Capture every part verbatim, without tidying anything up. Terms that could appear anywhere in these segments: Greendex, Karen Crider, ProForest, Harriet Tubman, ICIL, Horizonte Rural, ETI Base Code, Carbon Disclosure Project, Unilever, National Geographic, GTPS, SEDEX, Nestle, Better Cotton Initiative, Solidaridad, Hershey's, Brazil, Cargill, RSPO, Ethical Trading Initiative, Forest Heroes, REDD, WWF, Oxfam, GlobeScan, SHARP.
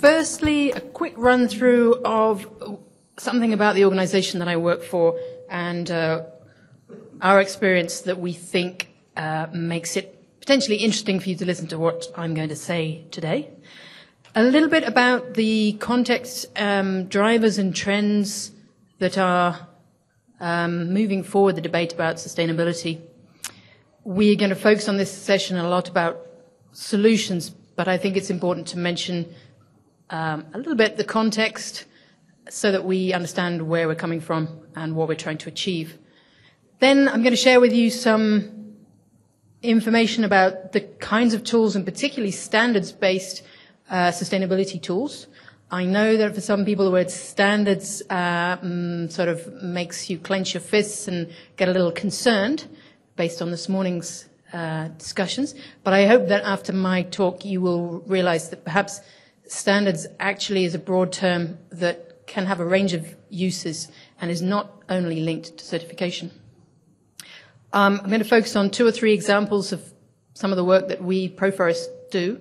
Firstly, a quick run through of something about the organization that I work for and uh, our experience that we think uh, makes it potentially interesting for you to listen to what I'm going to say today. A little bit about the context, um, drivers and trends that are um, moving forward the debate about sustainability. We're going to focus on this session a lot about solutions, but I think it's important to mention um, a little bit the context so that we understand where we're coming from and what we're trying to achieve. Then I'm going to share with you some information about the kinds of tools, and particularly standards-based Uh, sustainability tools. I know that for some people the word standards uh, um, sort of makes you clench your fists and get a little concerned based on this morning's uh, discussions, but I hope that after my talk you will realize that perhaps standards actually is a broad term that can have a range of uses and is not only linked to certification. Um, I'm going to focus on two or three examples of some of the work that we ProForest do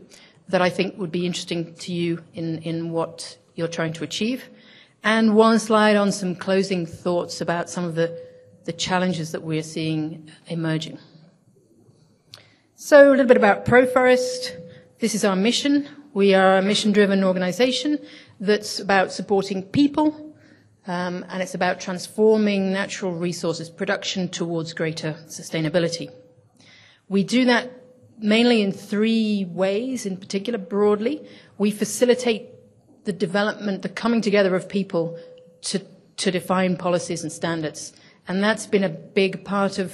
that I think would be interesting to you in, in what you're trying to achieve. And one slide on some closing thoughts about some of the, the challenges that we're seeing emerging. So a little bit about ProForest. This is our mission. We are a mission-driven organization that's about supporting people, um, and it's about transforming natural resources production towards greater sustainability. We do that mainly in three ways, in particular, broadly. We facilitate the development, the coming together of people to, to define policies and standards. And that's been a big part of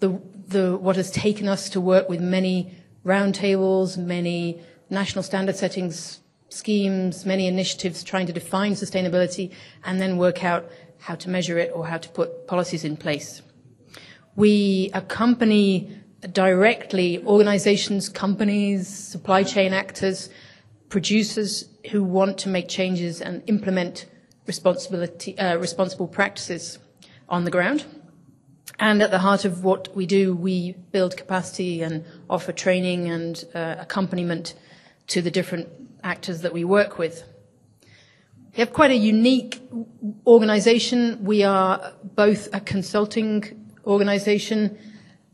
the, the, what has taken us to work with many roundtables, many national standard settings schemes, many initiatives trying to define sustainability and then work out how to measure it or how to put policies in place. We accompany directly organizations, companies, supply chain actors, producers who want to make changes and implement responsibility, uh, responsible practices on the ground. And at the heart of what we do, we build capacity and offer training and uh, accompaniment to the different actors that we work with. We have quite a unique organization. We are both a consulting organization,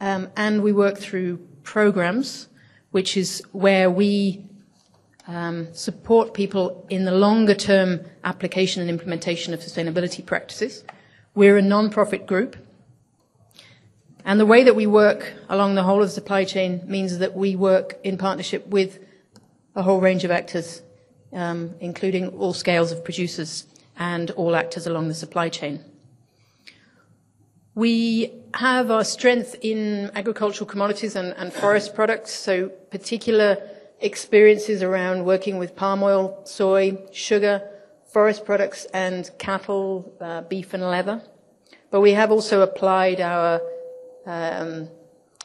Um, and we work through programs, which is where we um, support people in the longer term application and implementation of sustainability practices. We're a non-profit group. And the way that we work along the whole of the supply chain means that we work in partnership with a whole range of actors, um, including all scales of producers and all actors along the supply chain. We have our strength in agricultural commodities and, and forest products, so particular experiences around working with palm oil, soy, sugar, forest products and cattle, uh, beef and leather. But we have also applied our um,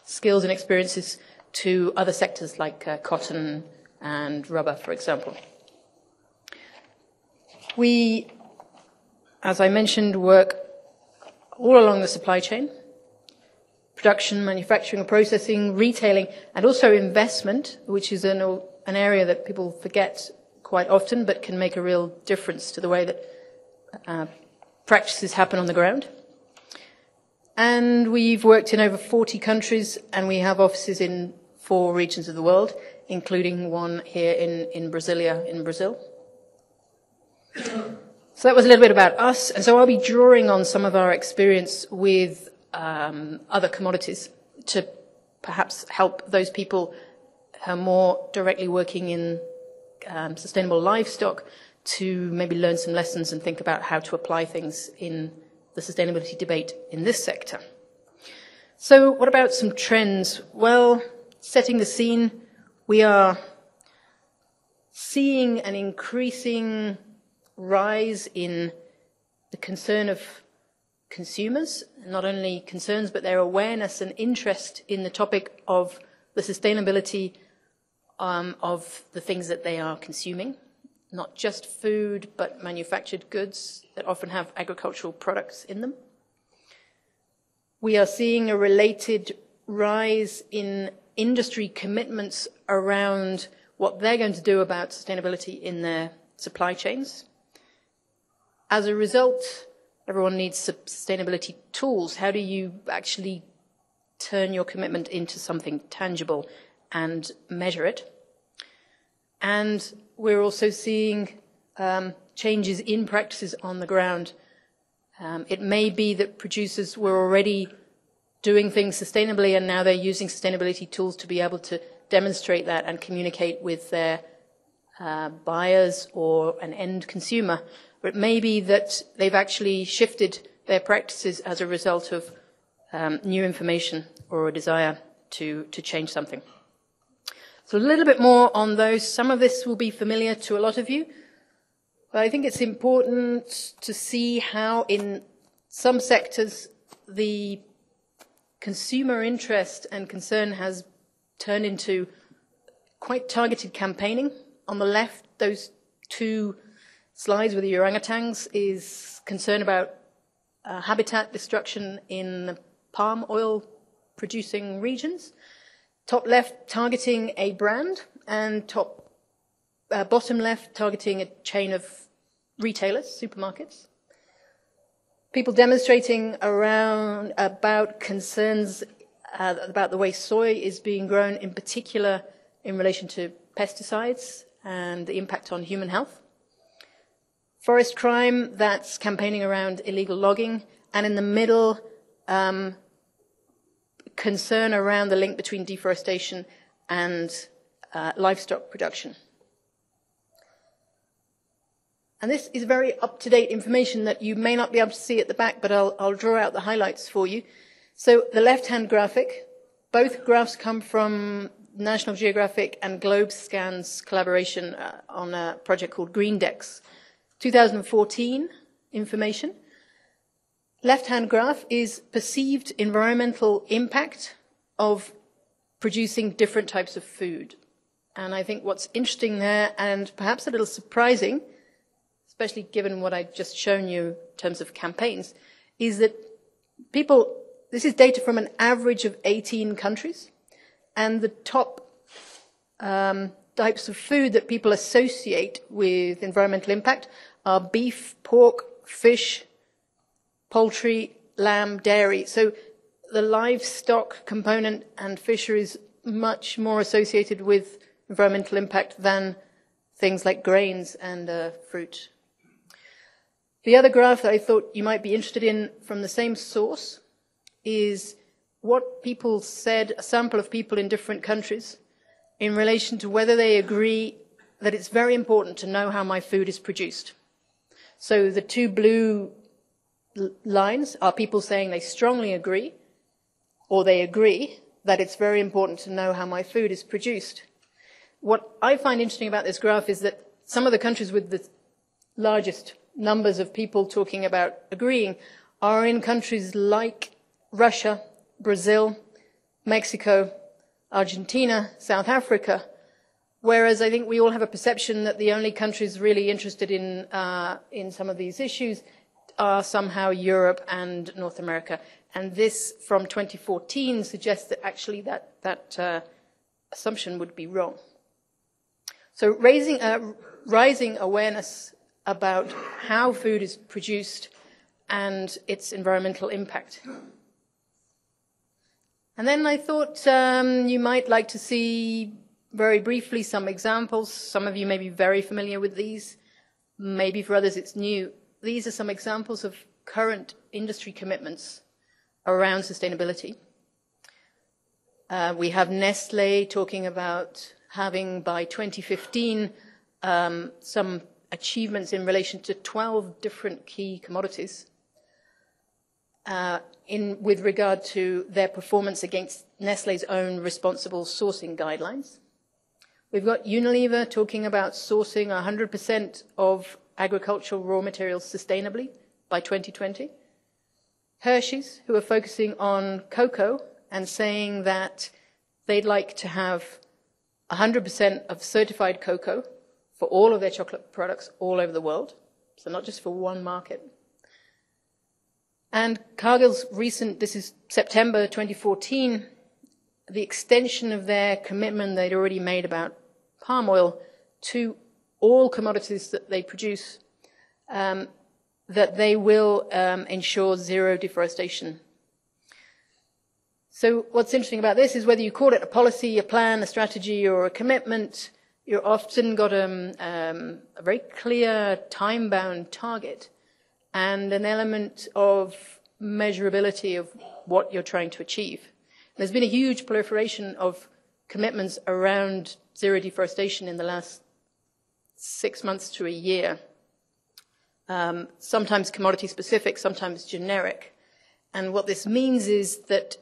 skills and experiences to other sectors like uh, cotton and rubber, for example. We, as I mentioned, work all along the supply chain, production, manufacturing, processing, retailing, and also investment, which is an, an area that people forget quite often but can make a real difference to the way that uh, practices happen on the ground. And we've worked in over forty countries, and we have offices in four regions of the world, including one here in, in Brasilia, in Brazil. So that was a little bit about us, and so I'll be drawing on some of our experience with um, other commodities to perhaps help those people who are more directly working in um, sustainable livestock to maybe learn some lessons and think about how to apply things in the sustainability debate in this sector. So what about some trends? Well, setting the scene, we are seeing an increasing rise in the concern of consumers, not only concerns but their awareness and interest in the topic of the sustainability um, of the things that they are consuming, not just food but manufactured goods that often have agricultural products in them. We are seeing a related rise in industry commitments around what they're going to do about sustainability in their supply chains. As a result, everyone needs sustainability tools. How do you actually turn your commitment into something tangible and measure it? And we're also seeing um, changes in practices on the ground. Um, it may be that producers were already doing things sustainably and now they're using sustainability tools to be able to demonstrate that and communicate with their uh, buyers or an end consumer. But it may be that they've actually shifted their practices as a result of um, new information or a desire to, to change something. So a little bit more on those. Some of this will be familiar to a lot of you, but I think it's important to see how in some sectors the consumer interest and concern has turned into quite targeted campaigning. On the left, those two slides with the orangutans is concern about uh, habitat destruction in palm oil producing regions. Top left, targeting a brand, and top uh, bottom left, targeting a chain of retailers, supermarkets. People demonstrating around about concerns Uh, about the way soy is being grown, in particular in relation to pesticides and the impact on human health. Forest crime, that's campaigning around illegal logging. And in the middle, um, concern around the link between deforestation and uh, livestock production. And this is very up-to-date information that you may not be able to see at the back, but I'll, I'll draw out the highlights for you. So the left-hand graphic, both graphs come from National Geographic and GlobeScan's collaboration uh, on a project called Greendex. two thousand fourteen information. Left-hand graph is perceived environmental impact of producing different types of food. And I think what's interesting there, and perhaps a little surprising, especially given what I've just shown you in terms of campaigns, is that people... This is data from an average of eighteen countries, and the top um, types of food that people associate with environmental impact are beef, pork, fish, poultry, lamb, dairy. So the livestock component and fishery is much more associated with environmental impact than things like grains and uh, fruit. The other graph that I thought you might be interested in from the same source is what people said, a sample of people in different countries, in relation to whether they agree that it's very important to know how my food is produced. So the two blue lines are people saying they strongly agree, or they agree that it's very important to know how my food is produced. What I find interesting about this graph is that some of the countries with the largest numbers of people talking about agreeing are in countries like Russia, Brazil, Mexico, Argentina, South Africa, whereas I think we all have a perception that the only countries really interested in, uh, in some of these issues are somehow Europe and North America. And this from twenty fourteen suggests that actually that, that uh, assumption would be wrong. So raising, uh, rising awareness about how food is produced and its environmental impact. And then I thought um, you might like to see very briefly some examples. Some of you may be very familiar with these. Maybe for others it's new. These are some examples of current industry commitments around sustainability. Uh, we have Nestle talking about having by twenty fifteen um, some achievements in relation to twelve different key commodities. Uh, In, with regard to their performance against Nestle's own responsible sourcing guidelines. We've got Unilever talking about sourcing one hundred percent of agricultural raw materials sustainably by twenty twenty. Hershey's, who are focusing on cocoa and saying that they'd like to have one hundred percent of certified cocoa for all of their chocolate products all over the world, so not just for one market. And Cargill's recent, this is September twenty fourteen, the extension of their commitment they'd already made about palm oil to all commodities that they produce, um, that they will um, ensure zero deforestation. So what's interesting about this is whether you call it a policy, a plan, a strategy, or a commitment, you've often got um, um, a very clear time-bound target and an element of measurability of what you're trying to achieve. And there's been a huge proliferation of commitments around zero deforestation in the last six months to a year, um, sometimes commodity-specific, sometimes generic. And what this means is that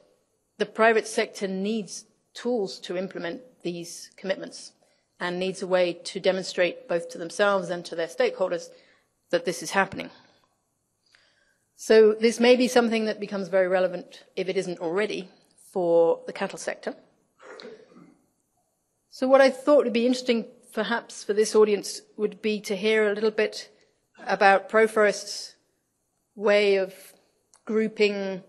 the private sector needs tools to implement these commitments and needs a way to demonstrate both to themselves and to their stakeholders that this is happening. So this may be something that becomes very relevant, if it isn't already, for the cattle sector. So what I thought would be interesting perhaps for this audience would be to hear a little bit about ProForest's way of grouping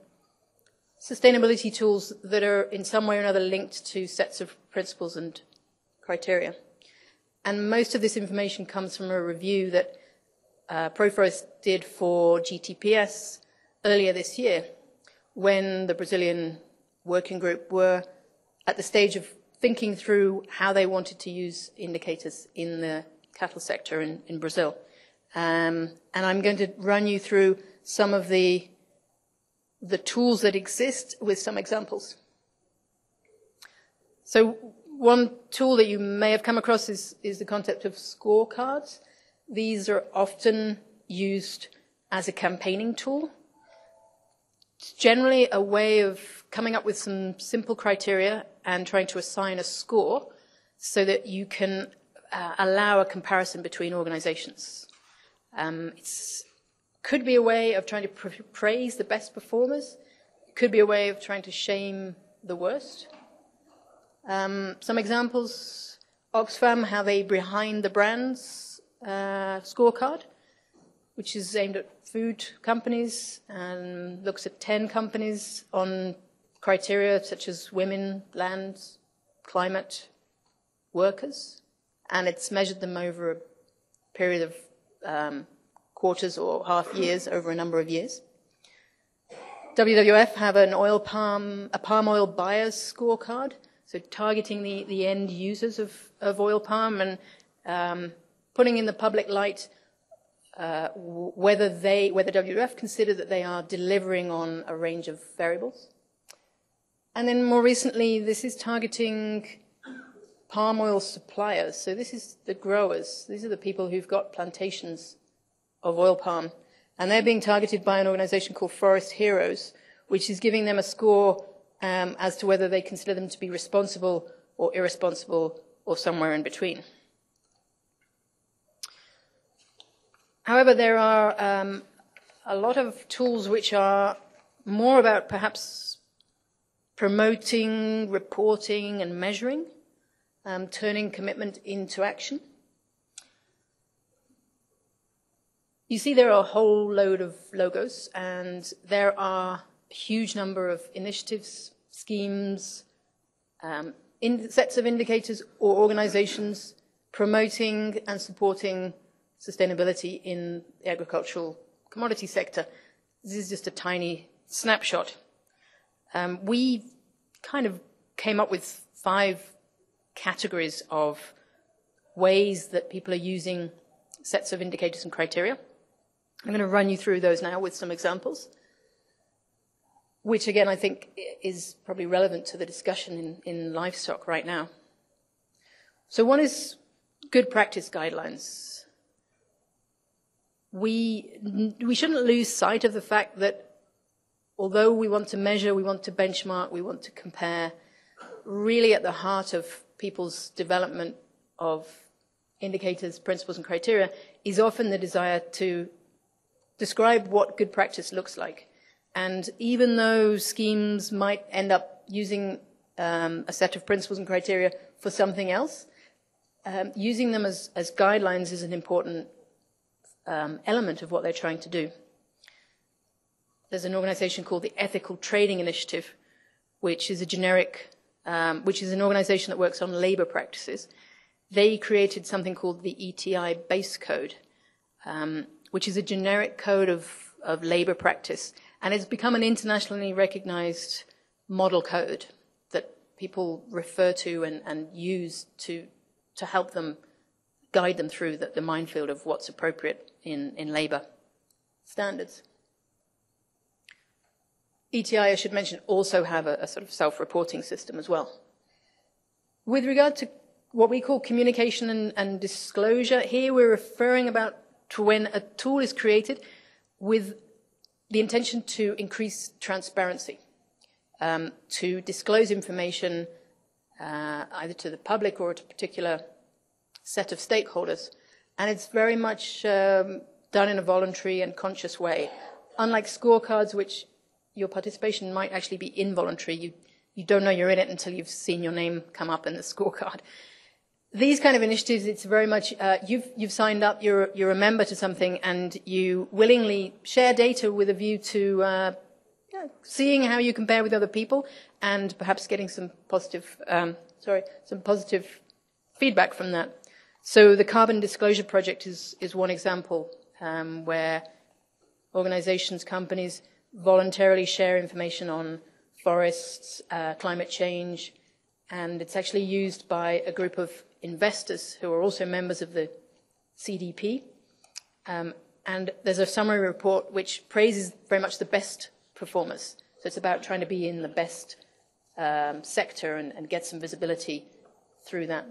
sustainability tools that are in some way or another linked to sets of principles and criteria. And most of this information comes from a review that uh, ProForest did for G T P S earlier this year, when the Brazilian working group were at the stage of thinking through how they wanted to use indicators in the cattle sector in, in Brazil. Um, and I'm going to run you through some of the the tools that exist with some examples. So one tool that you may have come across is, is the concept of scorecards. These are often used as a campaigning tool. It's generally a way of coming up with some simple criteria and trying to assign a score so that you can uh, allow a comparison between organizations. Um, it's could be a way of trying to praise the best performers. It could be a way of trying to shame the worst. Um, some examples, Oxfam have a Behind the Brands uh, scorecard, which is aimed at food companies and looks at ten companies on criteria such as women, land, climate, workers, and it's measured them over a period of um, quarters or half years over a number of years. W W F have an oil palm, a palm oil buyers scorecard, so targeting the, the end users of, of oil palm and um, putting in the public light uh, whether they, whether W W F consider that they are delivering on a range of variables. And then more recently, this is targeting palm oil suppliers. So this is the growers. These are the people who've got plantations of oil palm, and they're being targeted by an organization called Forest Heroes, which is giving them a score um, as to whether they consider them to be responsible or irresponsible or somewhere in between. However, there are um, a lot of tools which are more about perhaps promoting, reporting, and measuring, um, turning commitment into action. You see there are a whole load of logos, and there are a huge number of initiatives, schemes, um, in sets of indicators or organizations promoting and supporting sustainability in the agricultural commodity sector. This is just a tiny snapshot. Um, we kind of came up with five categories of ways that people are using sets of indicators and criteria. I'm going to run you through those now with some examples, which again I think is probably relevant to the discussion in, in livestock right now. So one is good practice guidelines. We, we shouldn't lose sight of the fact that although we want to measure, we want to benchmark, we want to compare, really at the heart of people's development of indicators, principles, and criteria is often the desire to describe what good practice looks like. And even though schemes might end up using um, a set of principles and criteria for something else, um, using them as, as guidelines is an important um, element of what they're trying to do. There's an organization called the Ethical Trading Initiative, which is a generic um, which is an organization that works on labor practices. They created something called the E T I Base Code, um, which is a generic code of, of labor practice, and it's become an internationally recognized model code that people refer to and, and use to, to help them, guide them through the, the minefield of what's appropriate in, in labor standards. E T I, I should mention, also have a, a sort of self-reporting system as well. With regard to what we call communication and, and disclosure, here we're referring about to when a tool is created with the intention to increase transparency, um, to disclose information uh, either to the public or to a particular set of stakeholders. And it's very much um, done in a voluntary and conscious way, unlike scorecards, which your participation might actually be involuntary. You, you don't know you're in it until you've seen your name come up in the scorecard. These kind of initiatives, it's very much, uh, you've, you've signed up, you're, you're a member to something, and you willingly share data with a view to uh, yeah, seeing how you compare with other people and perhaps getting some positive, um, sorry, some positive feedback from that. So the Carbon Disclosure Project is, is one example um, where organizations, companies voluntarily share information on forests, uh, climate change, and it's actually used by a group of investors who are also members of the C D P. Um, and there's a summary report which praises very much the best performers. So it's about trying to be in the best um, sector and, and get some visibility through that.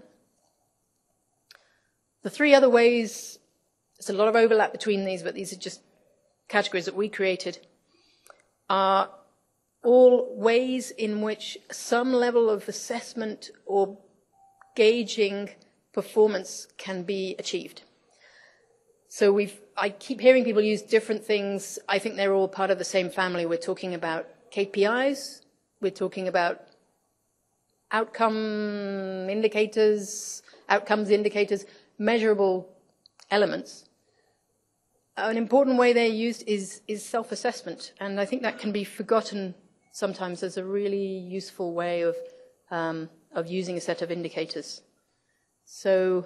The three other ways, there's a lot of overlap between these, but these are just categories that we created, are all ways in which some level of assessment or gauging performance can be achieved. So we've, I keep hearing people use different things. I think they're all part of the same family. We're talking about K P Is. We're talking about outcome indicators, outcomes indicators, measurable elements. An important way they're used is, is self-assessment, and I think that can be forgotten sometimes as a really useful way of, um, of using a set of indicators. So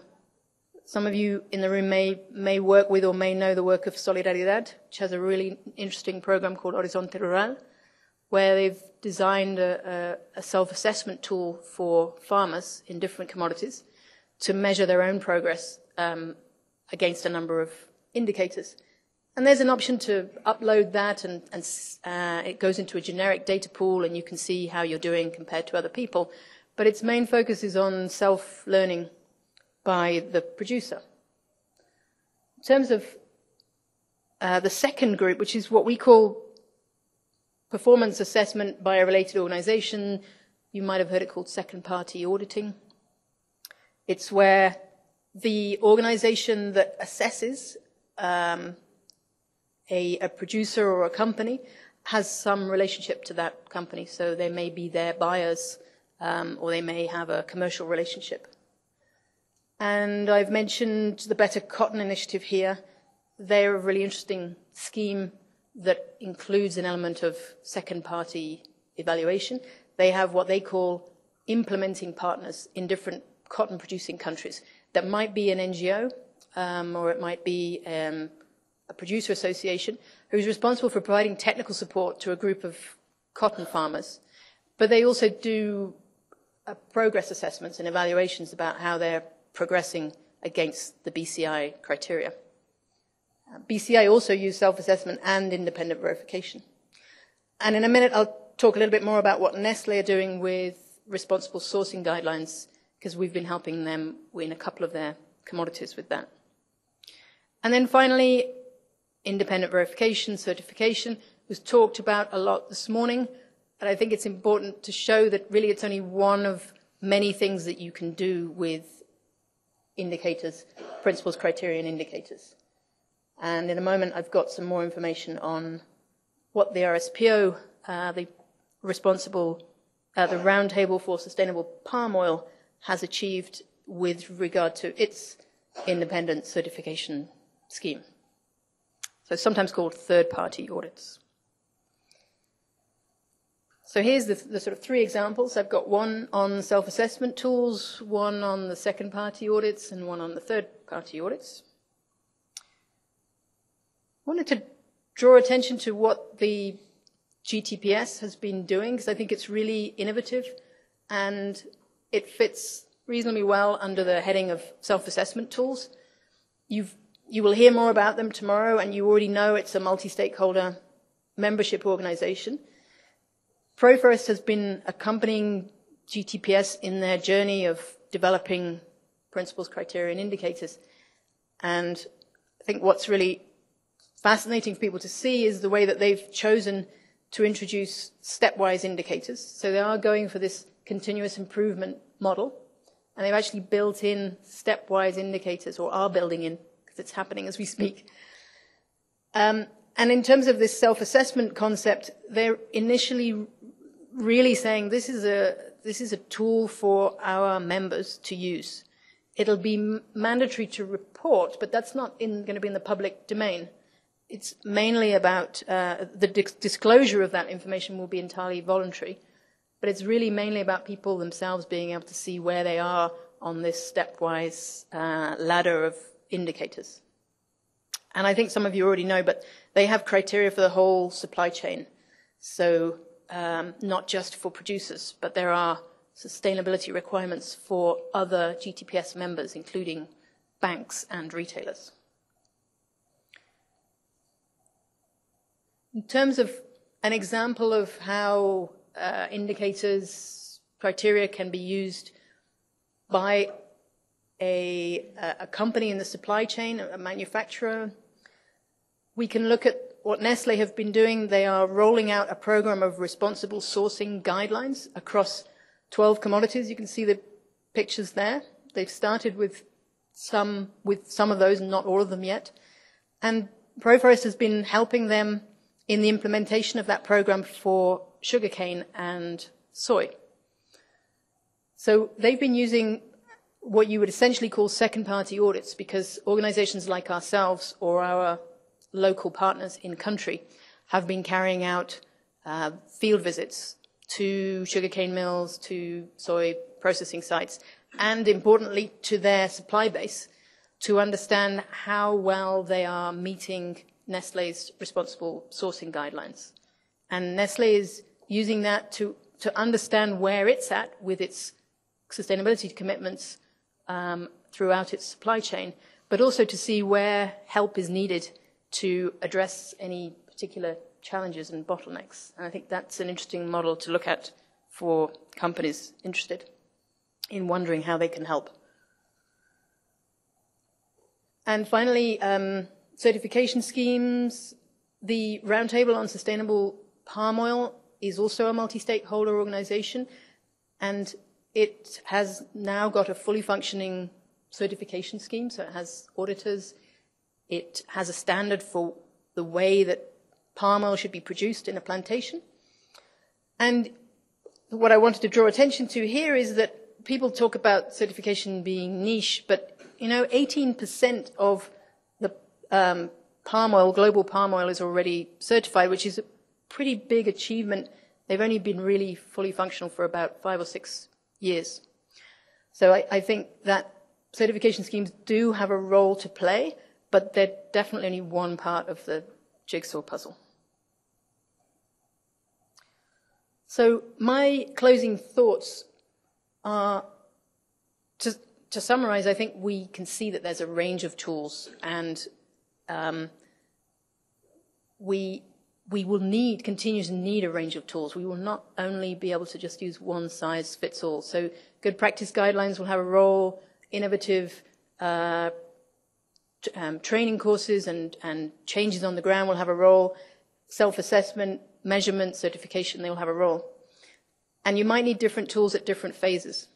some of you in the room may, may work with or may know the work of Solidaridad, which has a really interesting program called Horizonte Rural, where they've designed a, a, a self-assessment tool for farmers in different commodities to measure their own progress um, against a number of indicators. And there's an option to upload that, and, and uh, it goes into a generic data pool, and you can see how you're doing compared to other people. But its main focus is on self-learning by the producer. In terms of uh, the second group, which is what we call performance assessment by a related organization, you might have heard it called second-party auditing. It's where the organization that assesses Um, a, a producer or a company has some relationship to that company, so they may be their buyers um, or they may have a commercial relationship. And I've mentioned the Better Cotton Initiative here. They're a really interesting scheme that includes an element of second-party evaluation. They have what they call implementing partners in different cotton-producing countries. That might be an N G O, Um, or it might be um, a producer association who's responsible for providing technical support to a group of cotton farmers. But they also do uh, progress assessments and evaluations about how they're progressing against the B C I criteria. Uh, B C I also use self-assessment and independent verification. And in a minute, I'll talk a little bit more about what Nestle are doing with responsible sourcing guidelines, because we've been helping them in a couple of their commodities with that. And then finally, independent verification, certification, was talked about a lot this morning, but I think it's important to show that really it's only one of many things that you can do with indicators, principles, criteria, and indicators. And in a moment, I've got some more information on what the R S P O, uh, the responsible, uh, the Roundtable for Sustainable Palm Oil, has achieved with regard to its independent certification scheme, so sometimes called third-party audits. So here's the, the sort of three examples. I've got one on self-assessment tools, one on the second-party audits, and one on the third-party audits. I wanted to draw attention to what the G T P S has been doing, because I think it's really innovative, and it fits reasonably well under the heading of self-assessment tools. You've, you will hear more about them tomorrow, and you already know it's a multi-stakeholder membership organization. ProForest has been accompanying G T P S in their journey of developing principles, criteria, and indicators. And I think what's really fascinating for people to see is the way that they've chosen to introduce stepwise indicators. So they are going for this continuous improvement model, and they've actually built in stepwise indicators, or are building in, because it's happening as we speak. Um, And in terms of this self-assessment concept, they're initially really saying this is a this is a tool for our members to use. It'll be mandatory to report, but that's not in, going to be in the public domain. It's mainly about uh, the dis disclosure of that information will be entirely voluntary, but it's really mainly about people themselves being able to see where they are on this stepwise uh, ladder of indicators. And I think some of you already know, but they have criteria for the whole supply chain. So um, not just for producers, but there are sustainability requirements for other G T P S members, including banks and retailers. In terms of an example of how uh, indicators, criteria can be used by a, a company in the supply chain, a manufacturer, we can look at what Nestle have been doing. They are rolling out a program of responsible sourcing guidelines across twelve commodities. You can see the pictures there. They've started with some, with some of those, not all of them yet. And ProForest has been helping them in the implementation of that program for sugarcane and soy. So they've been using what you would essentially call second-party audits, because organizations like ourselves or our local partners in country have been carrying out uh, field visits to sugarcane mills, to soy processing sites, and importantly to their supply base, to understand how well they are meeting Nestle's responsible sourcing guidelines. And Nestle is using that to, to understand where it's at with its sustainability commitments um, throughout its supply chain, but also to see where help is needed to address any particular challenges and bottlenecks. And I think that's an interesting model to look at for companies interested in wondering how they can help. And finally, um, certification schemes. The Roundtable on Sustainable Palm Oil is also a multi-stakeholder organization, and it has now got a fully functioning certification scheme, so it has auditors. It has a standard for the way that palm oil should be produced in a plantation. And what I wanted to draw attention to here is that people talk about certification being niche, but, you know, eighteen percent of the um, palm oil, global palm oil, is already certified, which is a pretty big achievement. They've only been really fully functional for about five or six years. So I, I think that certification schemes do have a role to play, but they're definitely only one part of the jigsaw puzzle. So my closing thoughts are, to, to summarize, I think we can see that there's a range of tools, and um, we, we will need, continue to need a range of tools. We will not only be able to just use one size fits all. So good practice guidelines will have a role, innovative uh, Um, training courses and, and changes on the ground will have a role. Self-assessment, measurement, certification, they will have a role. And you might need different tools at different phases.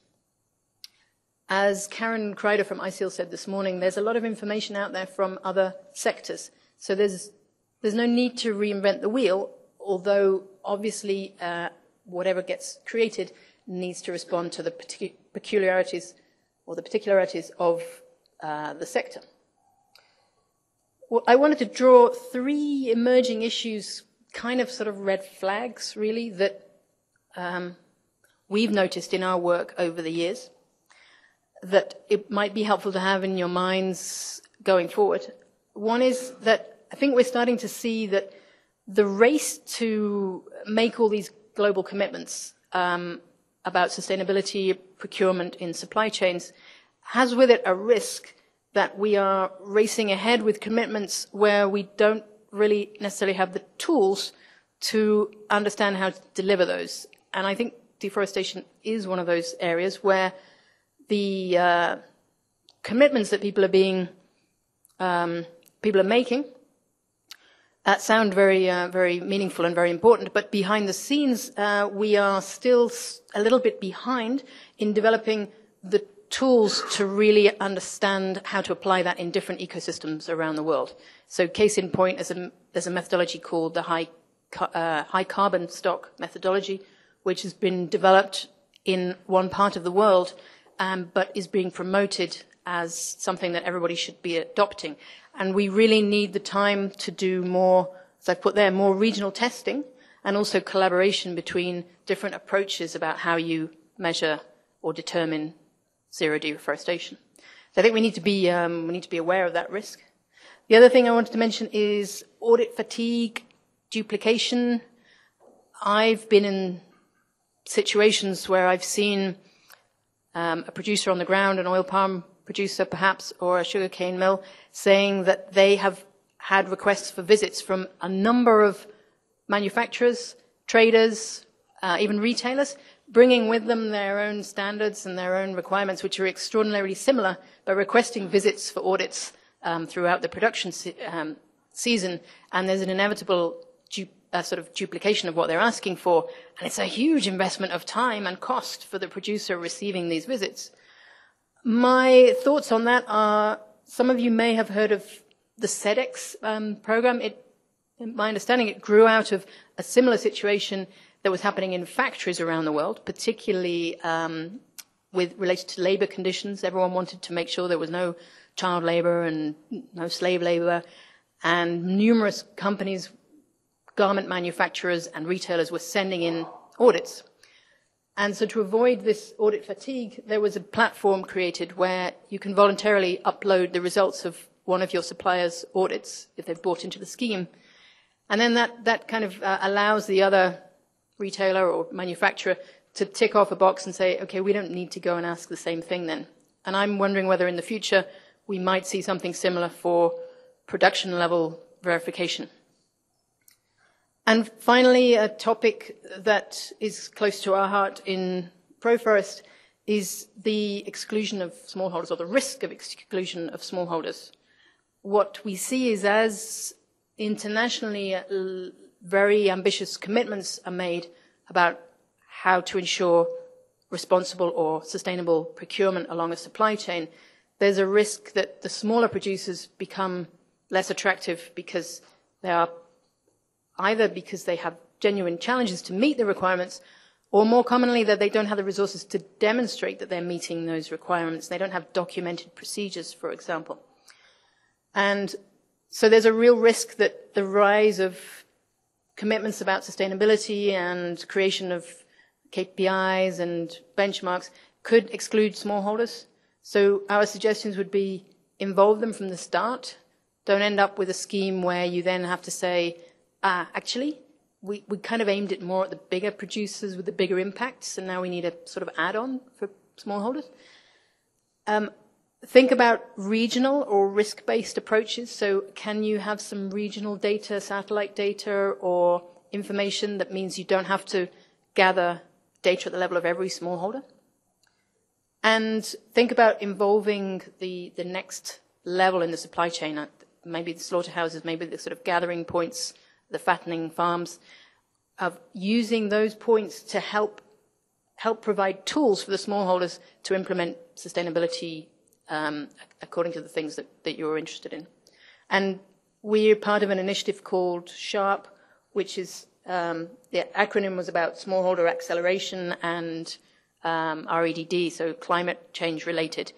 As Karen Crider from I C I L said this morning, there's a lot of information out there from other sectors. So there's, there's no need to reinvent the wheel, although obviously uh, whatever gets created needs to respond to the particu- peculiarities or the particularities of uh, the sector. Well, I wanted to draw three emerging issues, kind of sort of red flags, really, that um, we've noticed in our work over the years that it might be helpful to have in your minds going forward. One is that I think we're starting to see that the race to make all these global commitments um, about sustainability, procurement in supply chains has with it a risk that we are racing ahead with commitments where we don't really necessarily have the tools to understand how to deliver those. And I think deforestation is one of those areas where the uh, commitments that people are being, um, people are making, that sound very, uh, very meaningful and very important. But behind the scenes, uh, we are still a little bit behind in developing the tools to really understand how to apply that in different ecosystems around the world. So, case in point, there's a, there's a methodology called the high, uh, high carbon stock methodology, which has been developed in one part of the world, um, but is being promoted as something that everybody should be adopting. And we really need the time to do more, as I put there, more regional testing and also collaboration between different approaches about how you measure or determine zero deforestation. So I think we need to be, um, we need to be aware of that risk. The other thing I wanted to mention is audit fatigue, duplication. I've been in situations where I've seen um, a producer on the ground, an oil palm producer perhaps, or a sugarcane mill, saying that they have had requests for visits from a number of manufacturers, traders, uh, even retailers, bringing with them their own standards and their own requirements, which are extraordinarily similar, but requesting visits for audits um, throughout the production se um, season. And there's an inevitable uh, sort of duplication of what they're asking for. And it's a huge investment of time and cost for the producer receiving these visits. My thoughts on that are, some of you may have heard of the SEDEX um, program. It, in my understanding, it grew out of a similar situation that was happening in factories around the world, particularly um, with related to labor conditions. Everyone wanted to make sure there was no child labor and no slave labor, and numerous companies, garment manufacturers and retailers were sending in audits. And so to avoid this audit fatigue, there was a platform created where you can voluntarily upload the results of one of your suppliers' audits if they've bought into the scheme. And then that, that kind of uh, allows the other retailer or manufacturer to tick off a box and say, okay, we don't need to go and ask the same thing then. And I'm wondering whether in the future we might see something similar for production level verification. And finally, a topic that is close to our heart in ProForest is the exclusion of smallholders, or the risk of exclusion of smallholders. What we see is, as internationally very ambitious commitments are made about how to ensure responsible or sustainable procurement along a supply chain, there's a risk that the smaller producers become less attractive because they are either because they have genuine challenges to meet the requirements, or more commonly that they don't have the resources to demonstrate that they're meeting those requirements. They don't have documented procedures, for example. And so there's a real risk that the rise of commitments about sustainability and creation of K P Is and benchmarks could exclude smallholders. So our suggestions would be, involve them from the start. Don't end up with a scheme where you then have to say, ah, actually, we, we kind of aimed it more at the bigger producers with the bigger impacts, and now we need a sort of add-on for smallholders. Um, think about regional or risk-based approaches. So can you have some regional data, satellite data, or information that means you don't have to gather data at the level of every smallholder? And think about involving the, the next level in the supply chain, maybe the slaughterhouses, maybe the sort of gathering points, the fattening farms, of using those points to help help provide tools for the smallholders to implement sustainability um, according to the things that, that you're interested in. And we're part of an initiative called SHARP, which is, um, the acronym was about smallholder acceleration and um, R E D D, so climate change related.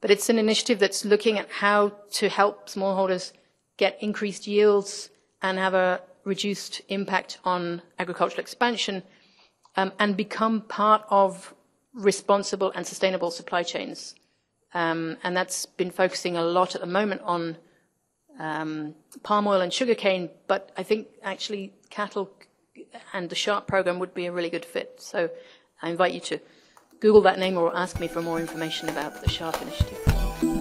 But it's an initiative that's looking at how to help smallholders get increased yields and have a reduced impact on agricultural expansion um, and become part of responsible and sustainable supply chains. Um, and that's been focusing a lot at the moment on um, palm oil and sugarcane, but I think actually cattle and the SHARP program would be a really good fit. So I invite you to Google that name or ask me for more information about the SHARP initiative.